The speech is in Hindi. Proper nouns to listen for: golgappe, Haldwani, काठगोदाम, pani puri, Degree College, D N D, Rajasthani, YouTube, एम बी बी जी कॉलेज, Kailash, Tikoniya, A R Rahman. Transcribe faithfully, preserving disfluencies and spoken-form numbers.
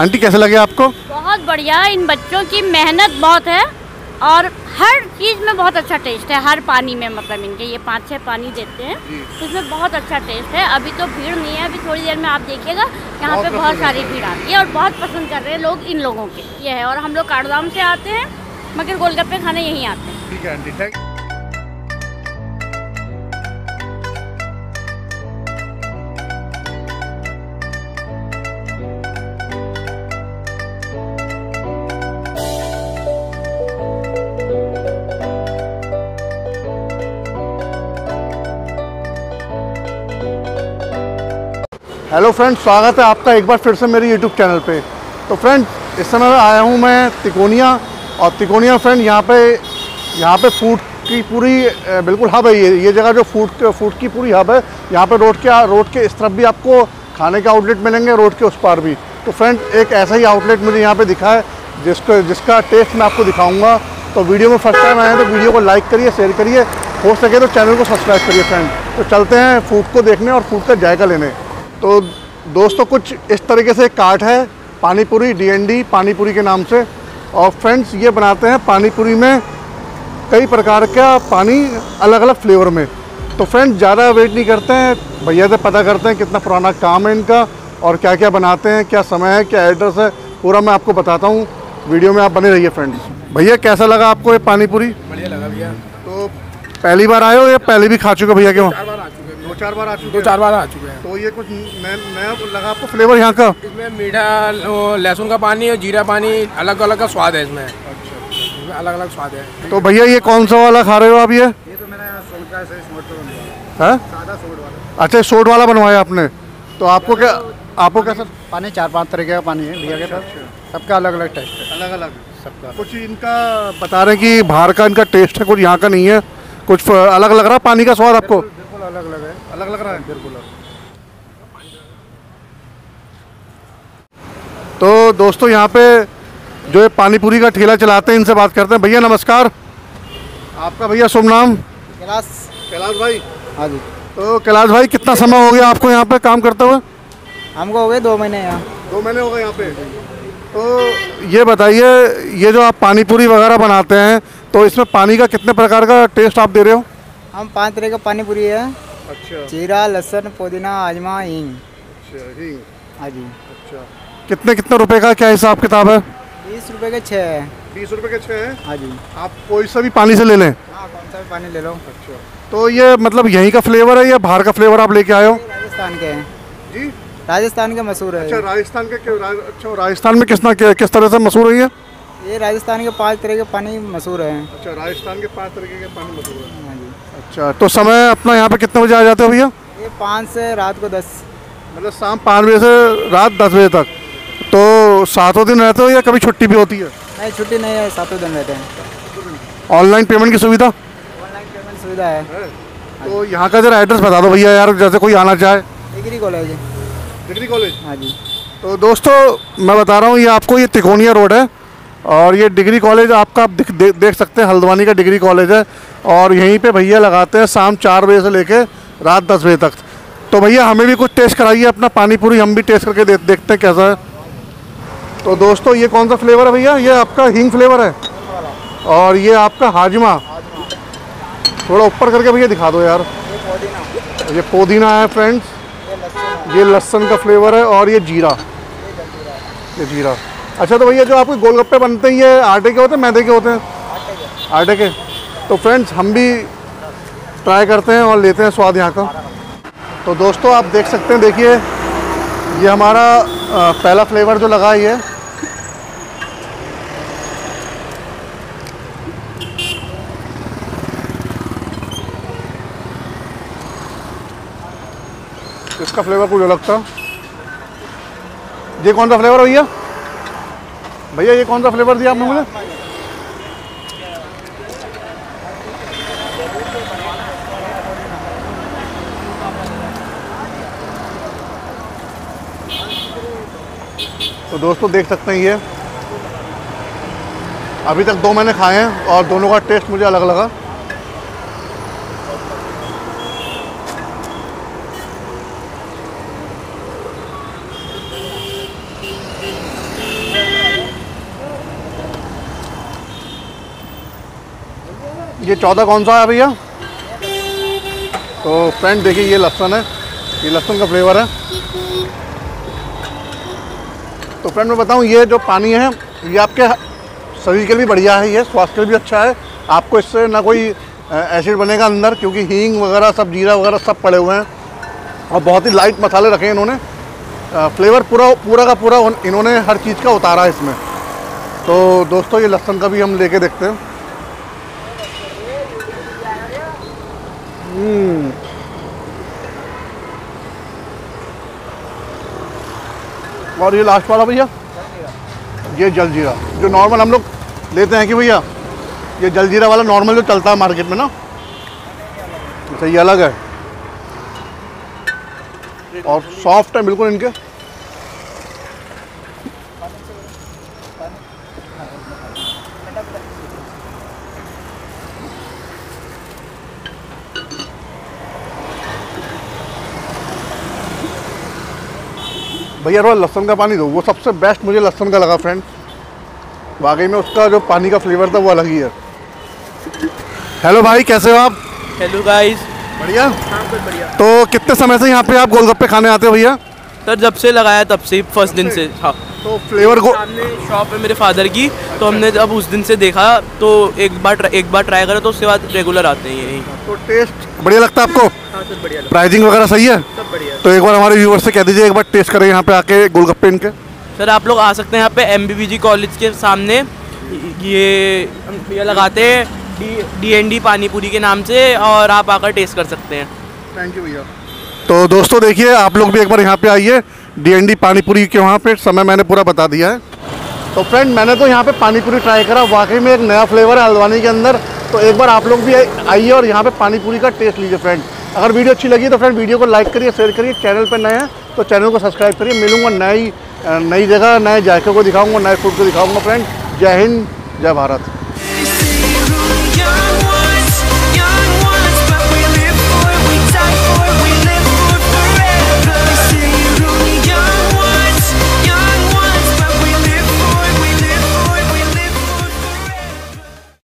आंटी कैसे लगे आपको? बहुत बढ़िया, इन बच्चों की मेहनत बहुत है और हर चीज़ में बहुत अच्छा टेस्ट है, हर पानी में। मतलब इनके ये पाँच छः पानी देते हैं तो इसमें बहुत अच्छा टेस्ट है। अभी तो भीड़ नहीं है, अभी थोड़ी देर में आप देखिएगा यहाँ पे बहुत सारी भीड़ आती है और बहुत पसंद कर रहे हैं लोग इन लोगों के, ये है। और हम लोग काठगोदाम से आते हैं मगर गोलगप्पे खाने यहीं आते हैं। ठीक है aunty, thank you. Hello friends, स्वागत है आपका एक बार फिर से मेरे यूट्यूब चैनल पे। तो फ्रेंड्स, इस समय आया हूँ मैं तिकोनिया, और तिकोनिया फ्रेंड यहाँ पे यहाँ पे फूड की पूरी बिल्कुल हब है। ये ये जगह जो फूड फूड की पूरी हब है। यहाँ पे रोड के रोड के इस तरफ भी आपको खाने के आउटलेट मिलेंगे, रोड के उस पार भी। तो फ्रेंड, एक ऐसा ही आउटलेट मुझे यहाँ पर दिखा है जिसको जिसका टेस्ट मैं आपको दिखाऊँगा। तो वीडियो में फर्स्ट टाइम आए तो वीडियो को लाइक करिए, शेयर करिए, हो सके तो चैनल को सब्सक्राइब करिए फ्रेंड। तो चलते हैं फूड को देखने और फूड का जायका लेने। तो दोस्तों, कुछ इस तरीके से एक कार्ट है panipuri, D N D Panipuri के नाम से। और फ्रेंड्स, ये बनाते हैं पानीपुरी में कई प्रकार का पानी अलग अलग फ्लेवर में। तो फ्रेंड्स, ज़्यादा वेट नहीं करते हैं, भैया से पता करते हैं कितना पुराना काम है इनका और क्या क्या बनाते हैं, क्या समय है, क्या एड्रेस है, पूरा मैं आपको बताता हूँ। वीडियो में आप बने रहिए फ्रेंड्स। भैया कैसा लगा आपको ये पानीपुरी? बढ़िया लगा भैया। तो पहली बार आए हो या पहले भी खा चुके भैया? क्यों, चार बार आ चुके दो चार बार आ चुके हैं। तो ये कुछ नया लगा आपको फ्लेवर यहाँ का? इसमें मीठा, लहसुन का पानी और जीरा पानी, अलग अलग का स्वाद है इसमें। अच्छा, इसमें अलग अलग स्वाद है। तो भैया ये कौन सा वाला खा रहे हो आप? ये ये तो मेरा सोडा से सादा सोड वाला। अच्छा, सोड वाला बनवाया आपने। तो आपको क्या आपको क्या सर पानी? चार पाँच तरीके का पानी है भैया के साथ, सबका अलग अलग टेस्ट है, अलग अलग सबका। कुछ इनका बता रहे हैं कि बाहर का इनका टेस्ट है, कुछ यहाँ का नहीं है, कुछ अलग लग रहा पानी का स्वाद आपको? अलग अलग है, अलग लग रहा है बिल्कुल। तो दोस्तों, यहाँ पे जो ये पानीपुरी का ठेला चलाते हैं, इनसे बात करते हैं। भैया नमस्कार, आपका भैया शुभ नाम? कैलाश। कैलाश भाई, हाँ जी। तो कैलाश भाई, कितना समय हो गया आपको यहाँ पे काम करते हुए? हमको हो गए दो महीने यहाँ दो महीने हो गए यहाँ पे। तो ये बताइए, ये जो आप पानीपुरी वगैरह बनाते हैं तो इसमें पानी का कितने प्रकार का टेस्ट आप दे रहे हो? हम पाँच तरह का पानी पूरी है। अच्छा। जीरा, लहसुन, पुदीना, आजमा, हींग। अच्छा, हींग। हाँ जी। अच्छा, कितने कितने रुपए का क्या हिसाब किताब है? बीस रुपए के छः है। बीस रुपए के छः है। हाँ जी। आप कोई सा भी पानी से ले लें? हाँ, कौन सा भी पानी ले लो। अच्छा। तो ये मतलब यहीं का फ्लेवर है या बाहर का फ्लेवर आप लेके आए हो? राजस्थान के हैं जी, राजस्थान के मशहूर है। अच्छा, राजस्थान के। अच्छा, राजस्थान में किसना किस तरह से मशहूर है ये? ये राजस्थान के पाँच तरह के पानी मशहूर है। अच्छा, राजस्थान के पाँच तरह के पानी मशहूर है। अच्छा, तो समय अपना यहाँ पे कितने बजे आ जाते हो भैया? ये पाँच से रात को दस, मतलब शाम पाँच बजे से रात दस बजे तक। तो सातों दिन रहते हो या कभी छुट्टी भी होती है? नहीं, छुट्टी नहीं है, सातों दिन रहते हैं। ऑनलाइन पेमेंट की सुविधा? ऑनलाइन पेमेंट सुविधा है। तो यहाँ का जरा एड्रेस बता दो भैया यार, जैसे कोई आना चाहे। Degree college. डिग्री कॉलेज, हाँ जी। तो दोस्तों, मैं बता रहा हूँ, ये आपको ये तिकोनिया रोड है और ये डिग्री कॉलेज आपका आप देख, दे, देख सकते हैं, हल्द्वानी का डिग्री कॉलेज है। और यहीं पे भैया लगाते हैं शाम चार बजे से लेके रात दस बजे तक। तो भैया हमें भी कुछ टेस्ट कराइए अपना पानी पूरी, हम भी टेस्ट करके दे, देखते हैं कैसा है। तो दोस्तों, ये कौन सा फ्लेवर है भैया? ये आपका हींग फ्लेवर है और ये आपका हाजमा। थोड़ा ऊपर करके भैया दिखा दो यार। ये पुदीना है फ्रेंड्स, ये लहसुन का फ्लेवर है और ये जीरा, ये जीरा। अच्छा, तो भैया जो आपके गोलगप्पे बनते हैं ये आटे के होते हैं, मैदे के होते हैं? आटे के। तो फ्रेंड्स, हम भी ट्राई करते हैं और लेते हैं स्वाद यहाँ का। तो दोस्तों, आप देख सकते हैं, देखिए ये हमारा पहला फ्लेवर जो लगा है। इसका फ्लेवर कुछ अलग था। ये कौन सा फ्लेवर है भैया? भैया ये कौन सा फ्लेवर दिया आपने मुझे? तो दोस्तों, देख सकते हैं, ये अभी तक दो मैंने खाए हैं और दोनों का टेस्ट मुझे अलग लगा। ये चौदह कौन सा है भैया? तो फ्रेंड देखिए ये लहसुन है, ये लहसुन का फ्लेवर है। तो फ्रेंड मैं बताऊं ये जो पानी है ये आपके शरीर के लिए भी बढ़िया है, ये स्वास्थ्य के लिए भी अच्छा है। आपको इससे ना कोई एसिड बनेगा अंदर, क्योंकि हींग वगैरह सब, जीरा वगैरह सब पड़े हुए हैं और बहुत ही लाइट मसाले रखे हैं इन्होंने। फ्लेवर पूरा पूरा का पूरा इन्होंने हर चीज़ का उतारा है इसमें। तो दोस्तों ये लहसुन का भी हम लेके देखते हैं। और ये लास्ट वाला भैया ये जलजीरा, जो नॉर्मल हम लोग लेते हैं कि भैया ये जलजीरा वाला नॉर्मल जो चलता है मार्केट में ना, अच्छा ये अलग है और सॉफ्ट है बिल्कुल इनके। भैया थोड़ा लहसुन का पानी दो, वो सबसे बेस्ट मुझे लहसुन का लगा फ्रेंड, वाकई में उसका जो पानी का फ्लेवर था वो अलग ही है। हेलो भाई कैसे हो आप? हेलो गाइस बढ़िया। बढ़िया। तो कितने समय से यहाँ पे आप गोलगप्पे खाने आते हो भैया? सर जब से लगाया तब से, फर्स्ट दिन से। हाँ तो फ्लेवर को सामने शॉप है मेरे फादर की, तो हमने जब उस दिन से देखा तो एक बार एक बार ट्राई करा, तो उसके बाद रेगुलर आते हैं यही। तो टेस्ट बढ़िया लगता है आपको? हाँ सर बढ़िया। प्राइसिंग वगैरह सही है? सब बढ़िया। तो एक बार हमारे व्यूअर्स से कह दीजिए एक बार टेस्ट करें यहाँ पे आके गोलगप्पे इनके। सर आप लोग आ सकते हैं यहाँ पे एम बी बी जी कॉलेज के सामने, ये लगाते हैं डी एन डी पानी पूरी के नाम से, और आप आकर टेस्ट कर सकते हैं। थैंक यू भैया। तो दोस्तों देखिए आप लोग भी एक बार यहाँ पे आइए, डी एन डी पानी पूरी के वहाँ पे समय मैंने पूरा बता दिया है। तो फ्रेंड मैंने तो यहाँ पे पानी पूरी ट्राई करा, वाकई में एक नया फ्लेवर है हल्द्वानी के अंदर। तो एक बार आप लोग भी आइए और यहाँ पे पानी पूरी का टेस्ट लीजिए फ्रेंड। अगर वीडियो अच्छी लगी तो फ्रेंड वीडियो को लाइक करिए, शेयर करिए। चैनल पर नए हैं तो चैनल को सब्सक्राइब करिए। मिलूंगा नई नई जगह, नए जायके को दिखाऊँगा, नए फूड को दिखाऊँगा। फ्रेंड जय हिंद जय भारत।